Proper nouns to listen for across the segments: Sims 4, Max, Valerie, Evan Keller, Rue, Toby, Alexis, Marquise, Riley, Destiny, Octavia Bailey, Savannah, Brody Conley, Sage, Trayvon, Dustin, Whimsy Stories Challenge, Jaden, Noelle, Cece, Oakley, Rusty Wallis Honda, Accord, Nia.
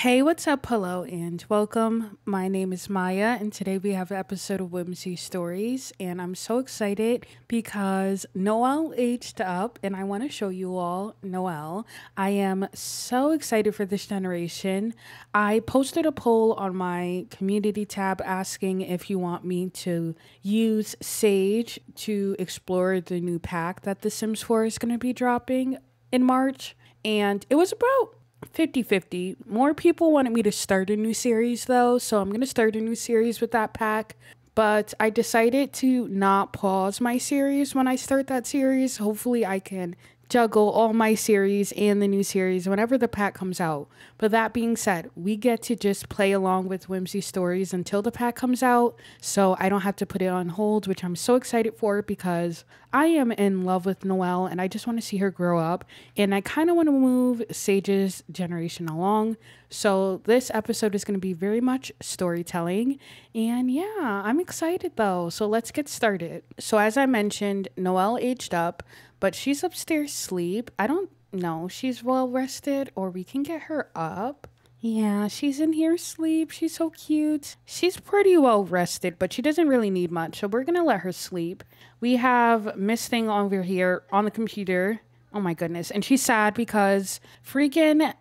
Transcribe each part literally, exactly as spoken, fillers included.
Hey, what's up? Hello and welcome. My name is Maya and today we have an episode of Whimsy Stories and I'm so excited because Noelle aged up and I want to show you all Noelle. I am so excited for this generation. I posted a poll on my community tab asking if you want me to use Sage to explore the new pack that the Sims four is going to be dropping in March, and it was about fifty fifty. More people wanted me to start a new series though, so I'm gonna start a new series with that pack, but I decided to not pause my series when I start that series. Hopefully I can juggle all my series and the new series whenever the pack comes out. But that being said, we get to just play along with Whimsy Stories until the pack comes out, so I don't have to put it on hold, which I'm so excited for because I am in love with Noelle and I just want to see her grow up, and I kind of want to move Sage's generation along. So this episode is going to be very much storytelling, and yeah, I'm excited though, so let's get started. So as I mentioned, Noelle aged up, but she's upstairs asleep. I don't know, she's well rested, or we can get her up. Yeah, she's in here asleep. She's so cute. She's pretty well rested, but she doesn't really need much, so we're gonna let her sleep. We have Miss Thing over here on the computer. Oh my goodness, and she's sad because freaking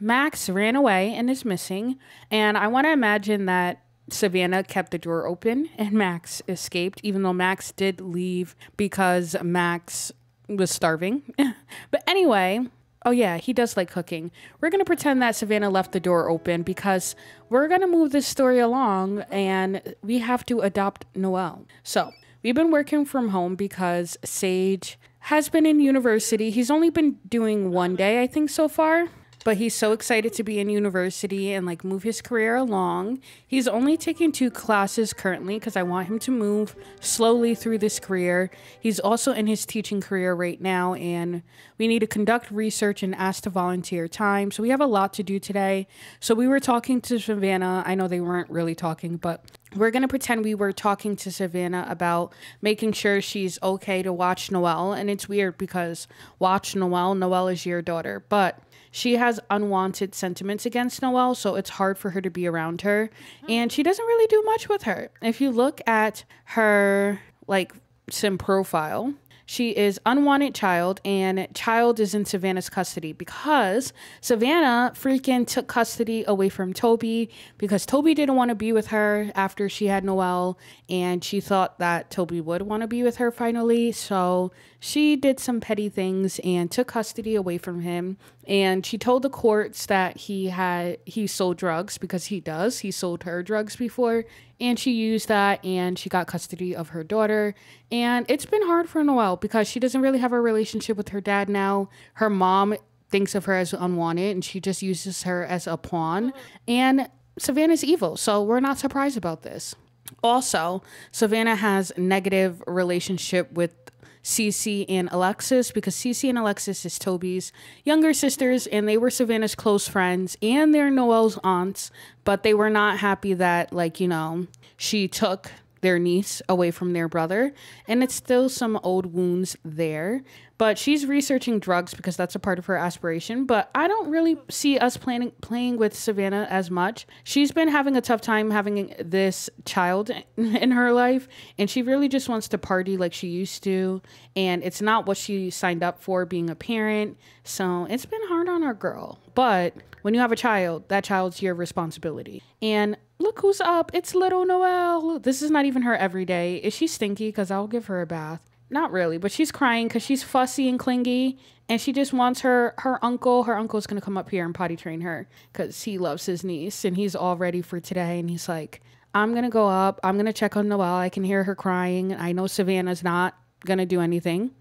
Max ran away and is missing, and I want to imagine that Savannah kept the door open and Max escaped, even though Max did leave because Max was starving. But anyway, oh yeah, he does like cooking. We're going to pretend that Savannah left the door open because we're going to move this story along and we have to adopt Noelle. So we've been working from home because Sage has been in university. He's only been doing one day, I think, so far. But he's so excited to be in university and like move his career along. He's only taking two classes currently because I want him to move slowly through this career. He's also in his teaching career right now, and we need to conduct research and ask to volunteer time. So we have a lot to do today. So we were talking to Savannah. I know they weren't really talking, but we're going to pretend we were talking to Savannah about making sure she's okay to watch Noelle. And it's weird because watch Noelle, Noelle is your daughter, but she has unwanted sentiments against Noelle, so it's hard for her to be around her. And she doesn't really do much with her. If you look at her like Sim profile, she is unwanted child, and child is in Savannah's custody because Savannah freaking took custody away from Toby because Toby didn't want to be with her after she had Noelle, and she thought that Toby would want to be with her finally. So she did some petty things and took custody away from him, and she told the courts that he had he sold drugs because he does. He sold her drugs before, and she used that, and she got custody of her daughter. And it's been hard for Noelle because she doesn't really have a relationship with her dad now. Her mom thinks of her as unwanted, and she just uses her as a pawn. And Savannah's evil, so we're not surprised about this. Also, Savannah has a negative relationship with Cece and Alexis because Cece and Alexis is Toby's younger sisters, and they were Savannah's close friends and they're Noelle's aunts, but they were not happy that, like, you know, she took their niece away from their brother, and it's still some old wounds there. But she's researching drugs because that's a part of her aspiration, but I don't really see us planning playing with Savannah as much. She's been having a tough time having this child in her life, and she really just wants to party like she used to, and it's not what she signed up for being a parent, so it's been hard on our girl. But when you have a child, that child's your responsibility. And look who's up, it's little Noelle. This is not even her everyday. Is she stinky? Because I'll give her a bath. Not really, but she's crying because she's fussy and clingy, and she just wants her her uncle. Her uncle's going to come up here and potty train her because he loves his niece, and he's all ready for today, and he's like, I'm going to go up. I'm going to check on Noelle. I can hear her crying. I know Savannah's not going to do anything.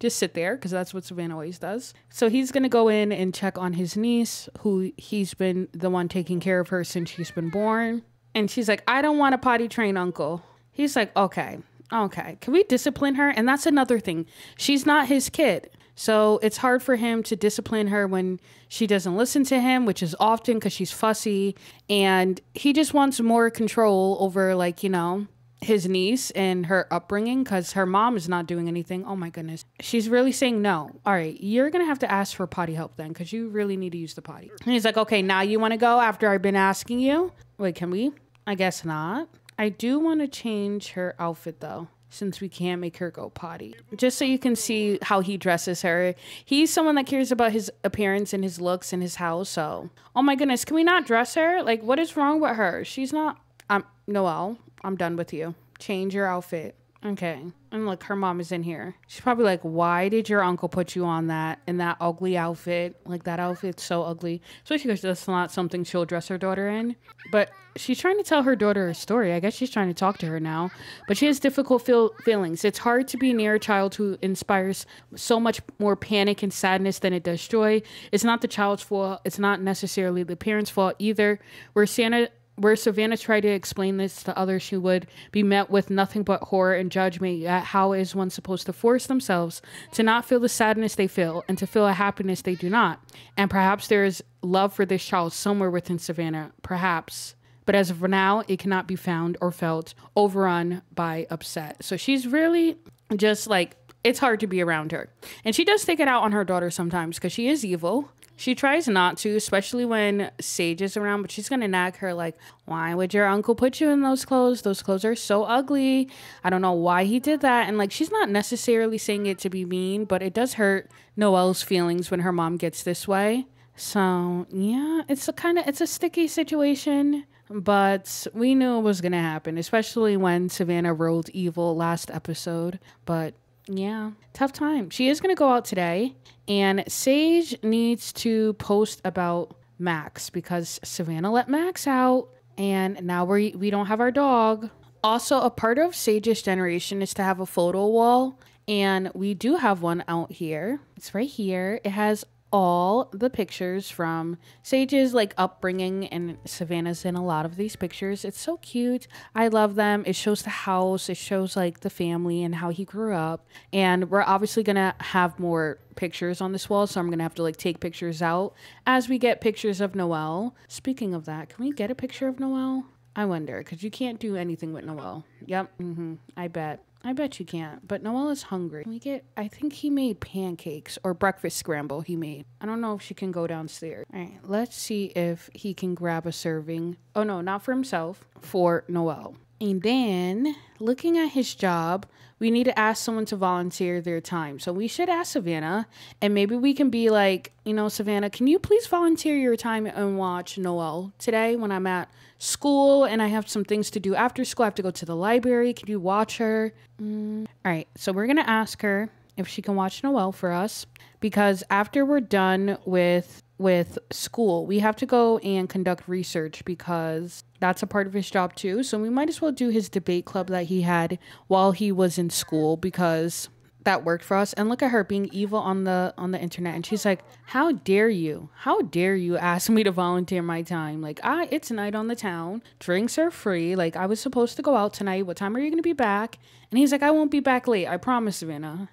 Just sit there because that's what Savannah always does. So he's going to go in and check on his niece, who he's been the one taking care of her since she's been born. And she's like, I don't want to potty train uncle. He's like, okay. Okay, can we discipline her? And that's another thing. She's not his kid. So it's hard for him to discipline her when she doesn't listen to him, which is often because she's fussy. And he just wants more control over, like, you know, his niece and her upbringing, because her mom is not doing anything. Oh my goodness. She's really saying no. All right, you're going to have to ask for potty help then, because you really need to use the potty. And he's like, okay, now you want to go after I've been asking you? Wait, can we? I guess not. I do want to change her outfit though, since we can't make her go potty. Just so you can see how he dresses her. He's someone that cares about his appearance and his looks and his house. So, oh my goodness, can we not dress her? Like, what is wrong with her? She's not, um, Noelle, I'm done with you. Change your outfit. Okay. And look, her mom is in here. She's probably like, why did your uncle put you on that in that ugly outfit? Like, that outfit's so ugly. Especially because that's not something she'll dress her daughter in. But she's trying to tell her daughter a story. I guess she's trying to talk to her now. But she has difficult feel feelings. It's hard to be near a child who inspires so much more panic and sadness than it does joy. It's not the child's fault. It's not necessarily the parents' fault either. We're Santa... Where Savannah tried to explain this to others, she would be met with nothing but horror and judgment at how is one supposed to force themselves to not feel the sadness they feel and to feel a happiness they do not. And perhaps there is love for this child somewhere within Savannah, perhaps. But as of now, it cannot be found or felt, overrun by upset. So she's really just like, it's hard to be around her. And she does take it out on her daughter sometimes because she is evil. She tries not to, especially when Sage is around, but she's going to nag her like, why would your uncle put you in those clothes? Those clothes are so ugly. I don't know why he did that. And like, she's not necessarily saying it to be mean, but it does hurt Noelle's feelings when her mom gets this way. So yeah, it's a kind of, it's a sticky situation, but we knew it was going to happen, especially when Savannah rolled evil last episode, but yeah, tough time. She is going to go out today, and Sage needs to post about Max because Savannah let Max out, and now we we don't have our dog. Also, a part of Sage's generation is to have a photo wall, and we do have one out here. It's right here. It has all the pictures from Sage's like upbringing, and Savannah's in a lot of these pictures. It's so cute. I love them. It shows the house, it shows like the family and how he grew up, and we're obviously gonna have more pictures on this wall, so I'm gonna have to like take pictures out as we get pictures of Noelle. Speaking of that, can we get a picture of Noelle? I wonder, because you can't do anything with Noelle. Yep. Mm-hmm. I bet I bet you can't, but Noelle is hungry. Can we get, I think he made pancakes or breakfast scramble he made. I don't know if she can go downstairs. All right, let's see if he can grab a serving. Oh no, not for himself, for Noelle. And then looking at his job, we need to ask someone to volunteer their time. So we should ask Savannah, and maybe we can be like, you know, Savannah, can you please volunteer your time and watch Noelle today when I'm at school and I have some things to do after school? I have to go to the library. Can you watch her? Mm. All right. So we're going to ask her if she can watch Noelle for us, because after we're done with with school, we have to go and conduct research because that's a part of his job too. So we might as well do his debate club that he had while he was in school, because that worked for us. And look at her being evil on the on the internet, and she's like, how dare you how dare you ask me to volunteer my time? Like, ah, it's night on the town, drinks are free, like I was supposed to go out tonight. What time are you gonna be back? And he's like, I won't be back late, I promise, Savannah.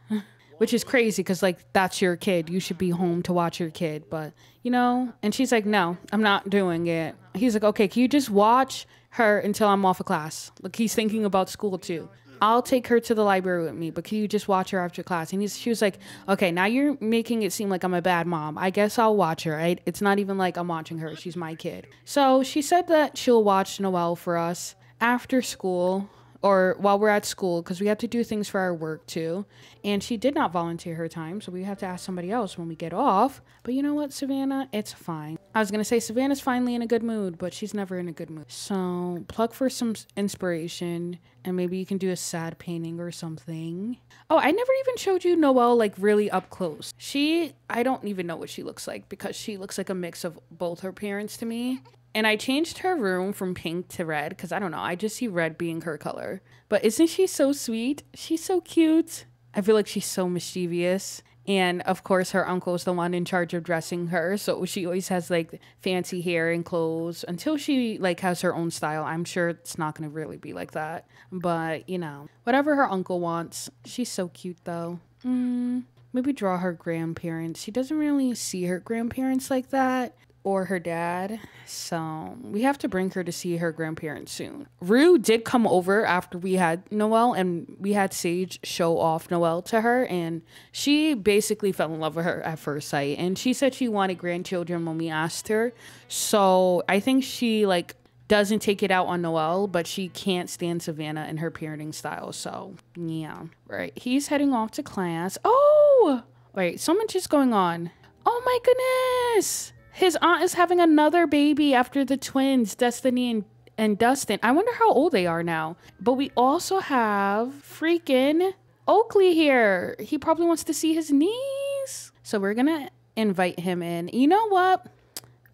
Which is crazy because like, that's your kid, you should be home to watch your kid, but you know. And she's like, no, I'm not doing it. He's like, okay, can you just watch her until I'm off of class? Like, he's thinking about school too. I'll take her to the library with me, but can you just watch her after class? And he's, she was like, okay, now you're making it seem like I'm a bad mom. I guess I'll watch her. I, it's not even like I'm watching her. She's my kid. So she said that she'll watch Noelle for us after school or while we're at school, because we have to do things for our work too. And she did not volunteer her time, so we have to ask somebody else when we get off. But you know what, Savannah? It's fine. I was going to say Savannah's finally in a good mood, but she's never in a good mood. So plug for some inspiration, and maybe you can do a sad painting or something. Oh, I never even showed you Noelle like really up close. She, I don't even know what she looks like, because she looks like a mix of both her parents to me. And I changed her room from pink to red because I don't know. I just see red being her color. But isn't she so sweet? She's so cute. I feel like she's so mischievous. And of course, her uncle is the one in charge of dressing her. So she always has like fancy hair and clothes until she like has her own style. I'm sure it's not going to really be like that. But, you know, whatever her uncle wants. She's so cute, though. Mm, maybe draw her grandparents. She doesn't really see her grandparents like that. or her dad, so we have to bring her to see her grandparents soon. Rue did come over after we had Noelle, and we had Sage show off Noelle to her, and she basically fell in love with her at first sight, and she said she wanted grandchildren when we asked her. So I think she like doesn't take it out on Noelle, but she can't stand Savannah and her parenting style, so yeah. Right, he's heading off to class. Oh wait, so much is going on. Oh my goodness, his aunt is having another baby after the twins, Destiny and, and Dustin. I wonder how old they are now. But we also have freaking Oakley here. He probably wants to see his niece. So we're going to invite him in. You know what?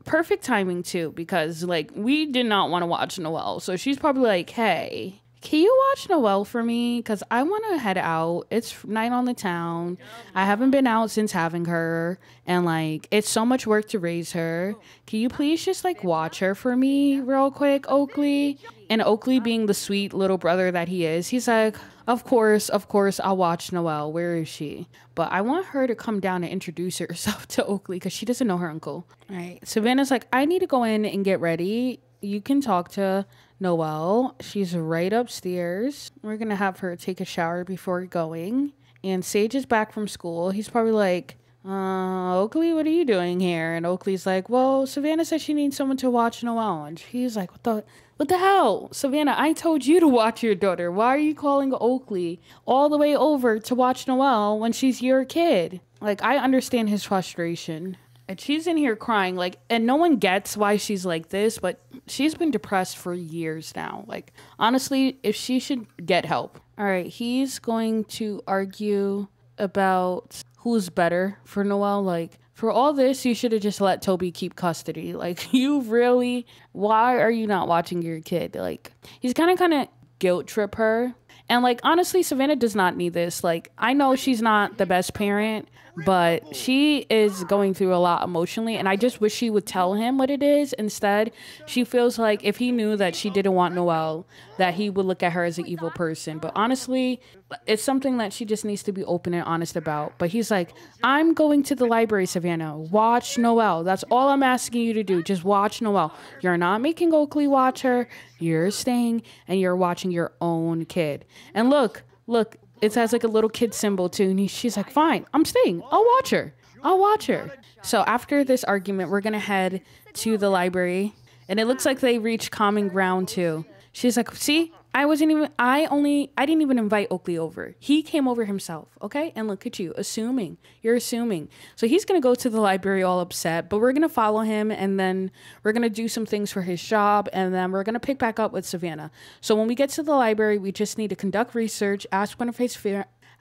Perfect timing too, because like we did not want to watch Noelle. So she's probably like, hey, can you watch Noelle for me? Because I want to head out. It's night on the town. I haven't been out since having her. And, like, it's so much work to raise her. Can you please just, like, watch her for me real quick, Oakley? And Oakley, being the sweet little brother that he is, he's like, of course, of course, I'll watch Noelle. Where is she? But I want her to come down and introduce herself to Oakley because she doesn't know her uncle. All right. Savannah's like, I need to go in and get ready. You can talk to Noelle. She's right upstairs. We're gonna have her take a shower before going. And Sage is back from school. He's probably like, uh, Oakley, what are you doing here? And Oakley's like, well, Savannah said she needs someone to watch Noelle. And he's like, what the, what the hell? Savannah, I told you to watch your daughter. Why are you calling Oakley all the way over to watch Noelle when she's your kid? Like, I understand his frustration. And she's in here crying, like, and no one gets why she's like this, but she's been depressed for years now. Like, honestly, if she should get help. All right, he's going to argue about who's better for Noelle. Like, for all this, you should have just let Toby keep custody. Like, you really, why are you not watching your kid? Like, he's kind of, kind of guilt trip her. And, like, honestly, Savannah does not need this. Like, I know she's not the best parent, but she is going through a lot emotionally. And I just wish she would tell him what it is. Instead, she feels like if he knew that she didn't want Noelle, that he would look at her as an evil person. But honestly, it's something that she just needs to be open and honest about. But he's like, I'm going to the library, Savannah. Watch Noelle. That's all I'm asking you to do. Just watch Noelle. You're not making Oakley watch her. You're staying and you're watching your own kid. And look, look, it has like a little kid symbol too. And he, she's like, fine, I'm staying. I'll watch her. I'll watch her. So after this argument, we're going to head to the library. And it looks like they reached common ground too. She's like, see, I wasn't even, I only, I didn't even invite Oakley over. He came over himself, okay? And look at you, assuming. You're assuming. So he's going to go to the library all upset, but we're going to follow him, and then we're going to do some things for his job, and then we're going to pick back up with Savannah. So when we get to the library, we just need to conduct research, ask one of his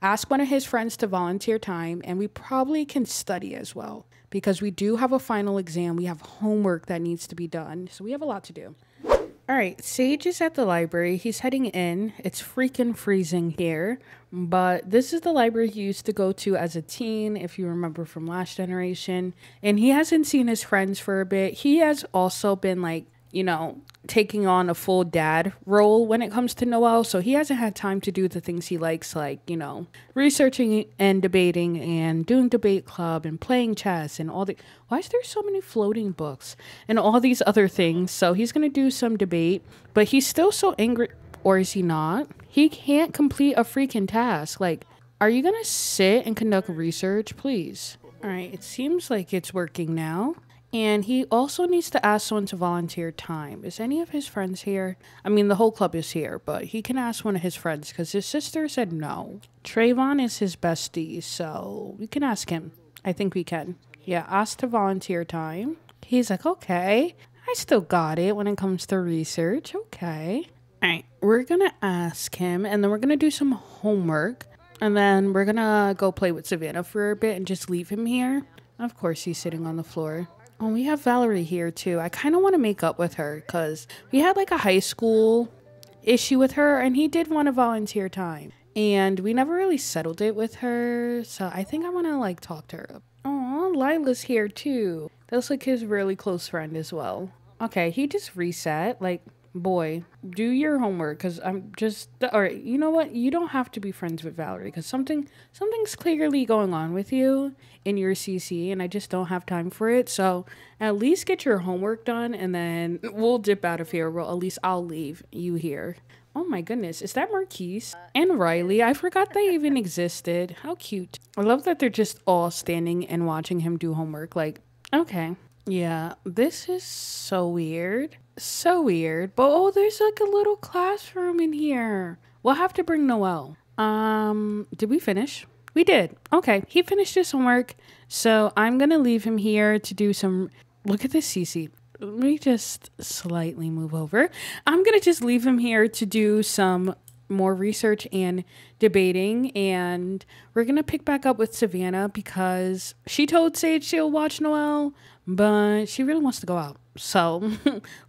ask one of his friends to volunteer time, and we probably can study as well, because we do have a final exam. We have homework that needs to be done, so we have a lot to do. All right, Sage is at the library. He's heading in. It's freaking freezing here, but this is the library he used to go to as a teen, if you remember from Last Generation. And he hasn't seen his friends for a bit. He has also been, like, you know, taking on a full dad role when it comes to Noelle, so he hasn't had time to do the things he likes, like, you know, researching and debating and doing debate club and playing chess and all the, why is there so many floating books and all these other things? So he's gonna do some debate, but he's still so angry, or is he not? He can't complete a freaking task. Like, are you gonna sit and conduct research, please? All right, it seems like it's working now. And he also needs to ask someone to volunteer time. Is any of his friends here? I mean, the whole club is here, but he can ask one of his friends because his sister said no. Trayvon is his bestie, so we can ask him. I think we can. Yeah, ask to volunteer time. He's like, okay, I still got it when it comes to research. Okay. All right, we're going to ask him, and then we're going to do some homework. And then we're going to go play with Savannah for a bit and just leave him here. Of course, he's sitting on the floor. Oh, we have Valerie here too. I kind of want to make up with her because we had like a high school issue with her and he did want to volunteer time. And we never really settled it with her. So I think I want to like talk to her. Oh, Lila's here too. That's like his really close friend as well. Okay, he just reset. Like, boy, do your homework, because I'm just, all right, you know what? You don't have to be friends with Valerie, because something, something's clearly going on with you in your C C, and I just don't have time for it. So at least get your homework done, and then we'll dip out of here. Well, at least I'll leave you here. Oh my goodness, is that Marquise and Riley? I forgot they even existed. How cute. I love that they're just all standing and watching him do homework. Like, okay. Yeah, this is so weird. So weird. But oh, there's like a little classroom in here. We'll have to bring Noelle. Um, did we finish? We did. Okay, he finished his homework. So I'm going to leave him here to do some... Look at this, Cece. Let me just slightly move over. I'm going to just leave him here to do some more research and debating, and we're gonna pick back up with Savannah because she told Sage she'll watch Noelle, but she really wants to go out, so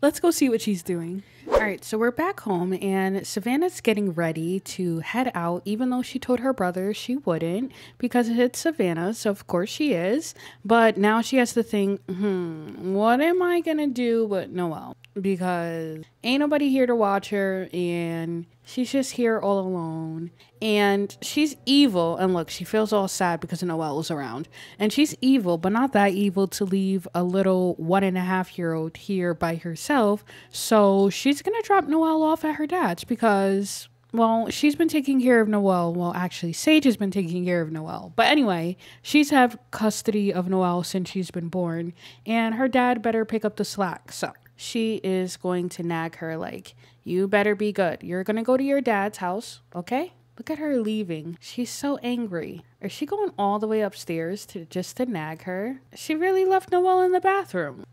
let's go see what she's doing. All right, so we're back home and Savannah's getting ready to head out, even though she told her brother she wouldn't because it's Savannah, so of course she is. But now she has to think, hmm, what am I gonna do with Noelle? Because ain't nobody here to watch her, and she's just here all alone, and she's evil. And look, she feels all sad because Noelle was around, and she's evil, but not that evil to leave a little one and a half year old here by herself. So she's gonna drop Noelle off at her dad's because, well, she's been taking care of Noelle. Well, actually, Sage has been taking care of Noelle. But anyway, she's had custody of Noelle since she's been born, and her dad better pick up the slack. So she is going to nag her like, you better be good. You're going to go to your dad's house, okay? Look at her leaving. She's so angry. Is she going all the way upstairs to just to nag her? She really left Noelle in the bathroom.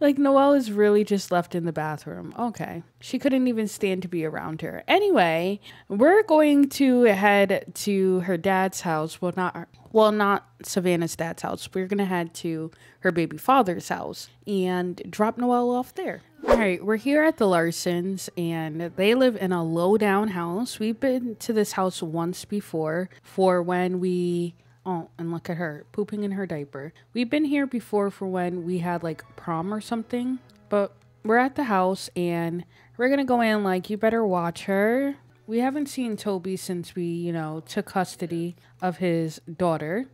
Like, Noelle is really just left in the bathroom. Okay. She couldn't even stand to be around her. Anyway, we're going to head to her dad's house. Well, not our, well, not Savannah's dad's house. We're going to head to her baby father's house and drop Noelle off there. All right, we're here at the Larsons, and they live in a low-down house. We've been to this house once before for when we... Oh, and look at her pooping in her diaper. We've been here before for when we had like prom or something, but we're at the house and we're gonna go in like, you better watch her. We haven't seen Toby since we, you know, took custody of his daughter.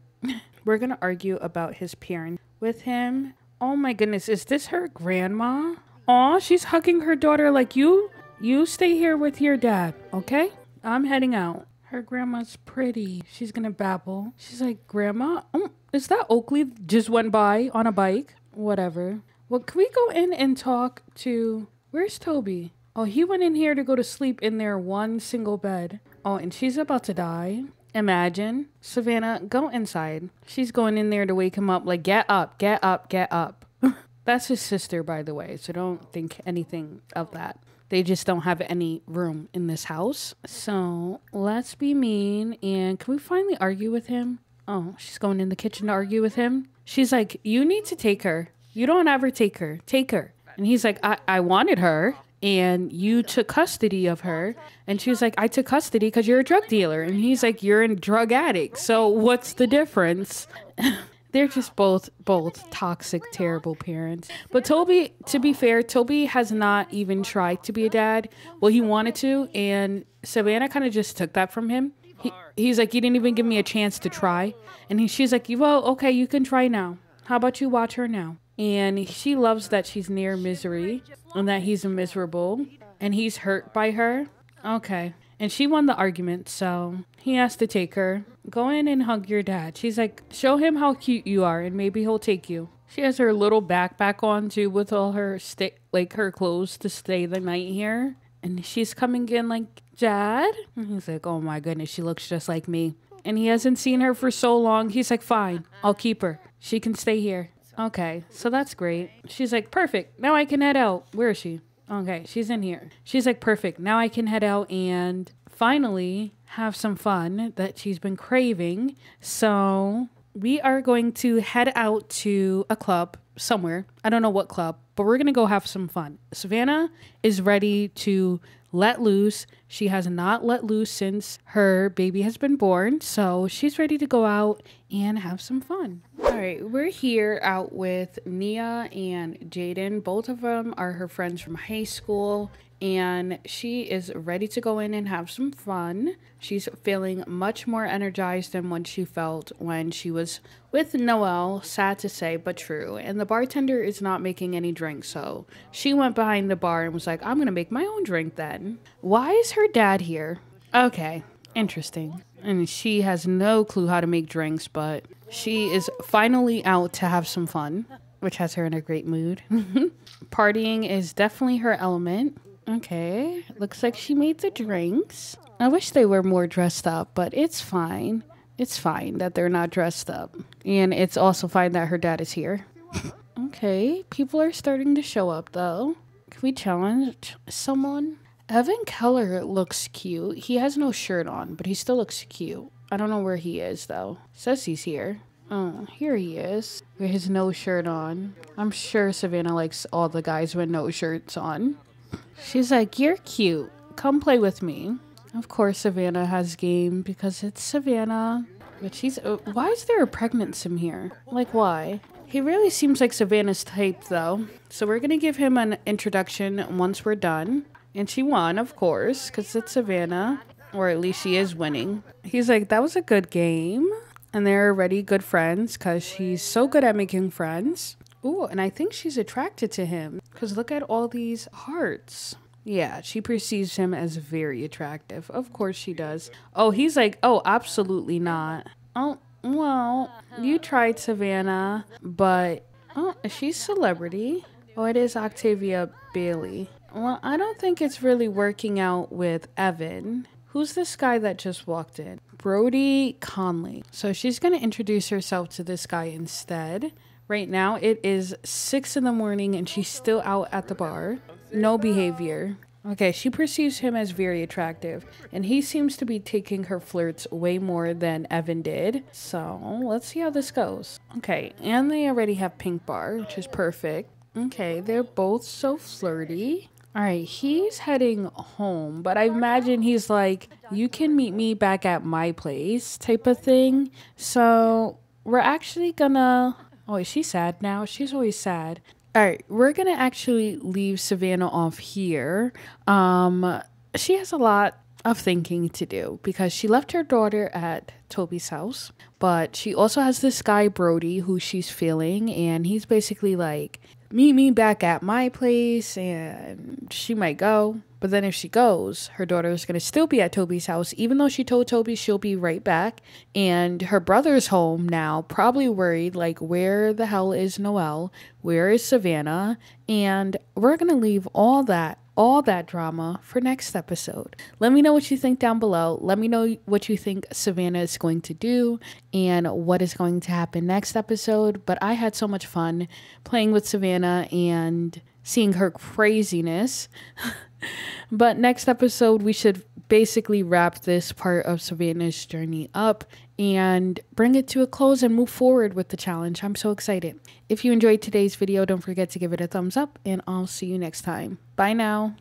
We're gonna argue about his parents with him. Oh my goodness, is this her grandma? Aw, she's hugging her daughter like, you, you stay here with your dad, okay? I'm heading out. Her grandma's pretty. She's gonna babble. She's like, grandma, oh, is that Oakley just went by on a bike? Whatever. Well, can we go in and talk to... Where's Toby? Oh, he went in here to go to sleep in their one single bed. Oh, and she's about to die. Imagine. Savannah, go inside. She's going in there to wake him up. Like, get up, get up, get up. That's his sister, by the way, so don't think anything of that. They just don't have any room in this house. So let's be mean. And can we finally argue with him? Oh, she's going in the kitchen to argue with him. She's like, you need to take her. You don't ever take her. Take her. And he's like, I, I wanted her. And you took custody of her. And she's like, I took custody because you're a drug dealer. And he's like, you're a drug addict. So what's the difference? They're just both, both toxic, terrible parents. But Toby, to be fair, Toby has not even tried to be a dad. Well, he wanted to, and Savannah kind of just took that from him. He, he's like, you didn't even give me a chance to try. And he, she's like, well, okay, you can try now. How about you watch her now? And she loves that she's near misery and that he's miserable and he's hurt by her. Okay. And she won the argument, so he has to take her. Go in and hug your dad. She's like, show him how cute you are, and maybe he'll take you. She has her little backpack on, too, with all her stick, like her clothes to stay the night here. And she's coming in like, Dad? And he's like, oh my goodness, she looks just like me. And he hasn't seen her for so long. He's like, fine, I'll keep her. She can stay here. Okay, so that's great. She's like, perfect, now I can head out. Where is she? Okay, she's in here. She's like, perfect, now I can head out and finally have some fun that she's been craving. So we are going to head out to a club somewhere. I don't know what club, but we're going to go have some fun. Savannah is ready to let loose. She has not let loose since her baby has been born. So she's ready to go out and have some fun. All right, we're here out with Nia and Jaden. Both of them are her friends from high school, and she is ready to go in and have some fun. She's feeling much more energized than what she felt when she was with Noelle, sad to say, but true. And the bartender is not making any drinks, so she went behind the bar and was like, I'm gonna make my own drink then. Why is her dad here? Okay, interesting. And she has no clue how to make drinks, but she is finally out to have some fun, which has her in a great mood. Partying is definitely her element. Okay, looks like she made the drinks. I wish they were more dressed up, but it's fine. It's fine that they're not dressed up. And it's also fine that her dad is here. Okay, people are starting to show up though. Can we challenge someone? Evan Keller looks cute. He has no shirt on, but he still looks cute. I don't know where he is though. Says he's here. Oh, here he is with his no shirt on. I'm sure Savannah likes all the guys with no shirts on. She's like, you're cute. Come play with me. Of course Savannah has game because it's Savannah. But she's... Uh, why is there a pregnant sim here? Like, why? He really seems like Savannah's type though. So we're going to give him an introduction once we're done. And she won, of course, because it's Savannah. Or at least she is winning. He's like, that was a good game. And they're already good friends because she's so good at making friends. Ooh, and I think she's attracted to him because look at all these hearts. Yeah, she perceives him as very attractive. Of course she does. Oh, he's like, oh, absolutely not. Oh, well, you tried, Savannah, but oh, she's celebrity. Oh, it is Octavia Bailey. Well, I don't think it's really working out with Evan. Who's this guy that just walked in? Brody Conley. So she's going to introduce herself to this guy instead. Right now, it is six in the morning and she's still out at the bar. No behavior. Okay, she perceives him as very attractive. And he seems to be taking her flirts way more than Evan did. So let's see how this goes. Okay, and they already have pink bar, which is perfect. Okay, they're both so flirty. All right, he's heading home, but I imagine he's like, you can meet me back at my place type of thing. So we're actually gonna, oh, is she sad now? She's always sad. All right, we're gonna actually leave Savannah off here. Um, she has a lot of thinking to do because she left her daughter at Toby's house, but she also has this guy, Brody, who she's feeling, and he's basically like, meet me back at my place, and she might go. But then if she goes, her daughter is going to still be at Toby's house, even though she told Toby she'll be right back. And her brother's home now, probably worried, like, where the hell is Noelle? Where is Savannah? And we're going to leave all that, all that drama for next episode. Let me know what you think down below. Let me know what you think Savannah is going to do and what is going to happen next episode. But I had so much fun playing with Savannah and seeing her craziness. But next episode, we should basically wrap this part of Savannah's journey up and bring it to a close and move forward with the challenge. I'm so excited. If you enjoyed today's video, don't forget to give it a thumbs up, and I'll see you next time. Bye now.